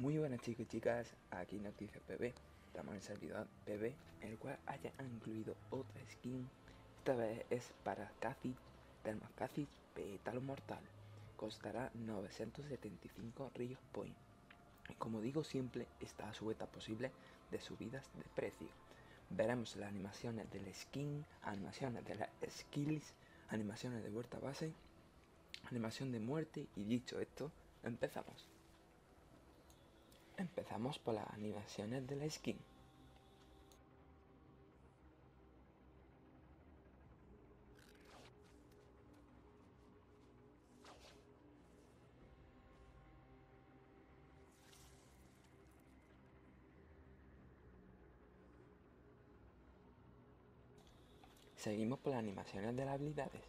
Muy buenas chicos y chicas, aquí Noticias PB. Estamos en el servidor PB, el cual haya incluido otra skin. Esta vez es para Kha'Zix, del más Kha'Zix, Pétalo Mortal. Costará 975 Riot Point. Y como digo siempre, está sujeta posible de subidas de precio. Veremos las animaciones del skin, animaciones de las skills, animaciones de vuelta a base, animación de muerte. Y dicho esto, empezamos. Empezamos por las animaciones de la skin. Seguimos por las animaciones de las habilidades.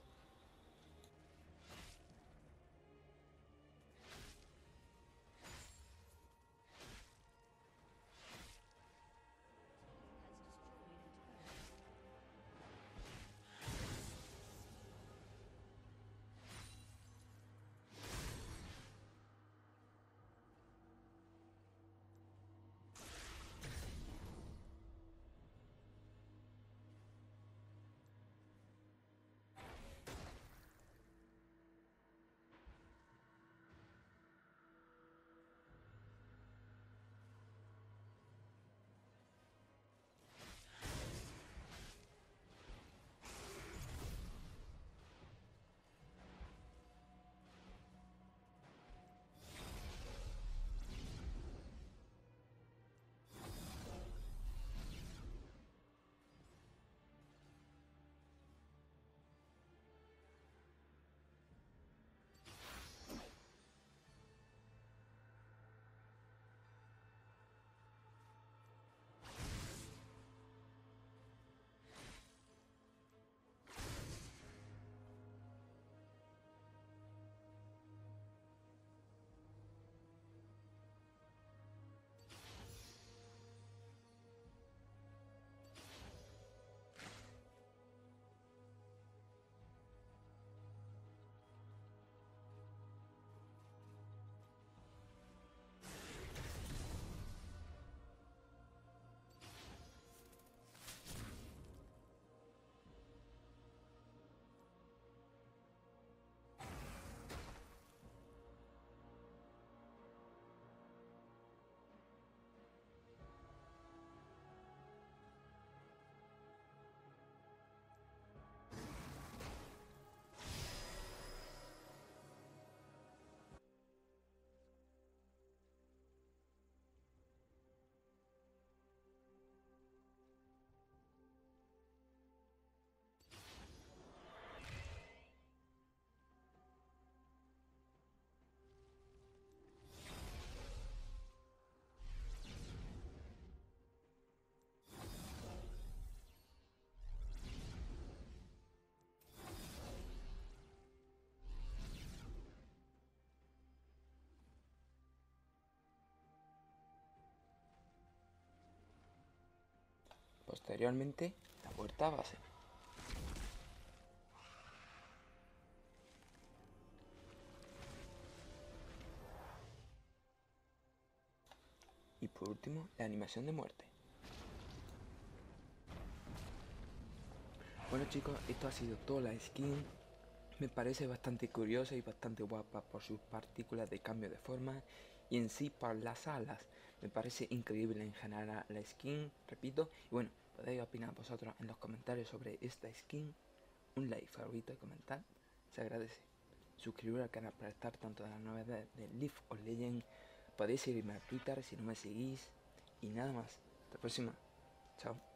Posteriormente, la vuelta a base. Y por último, la animación de muerte. Bueno chicos, esto ha sido toda la skin. Me parece bastante curiosa y bastante guapa por sus partículas de cambio de forma y en sí por las alas. Me parece increíble en general la skin, repito. Y bueno, podéis opinar vosotros en los comentarios sobre esta skin. Un like, favorito y comentar, se agradece. Suscribiros al canal para estar tanto de las novedades de League of Legends. Podéis seguirme a Twitter si no me seguís. Y nada más, hasta la próxima. Chao.